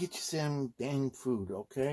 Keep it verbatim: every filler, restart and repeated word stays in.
get you some dang food, okay?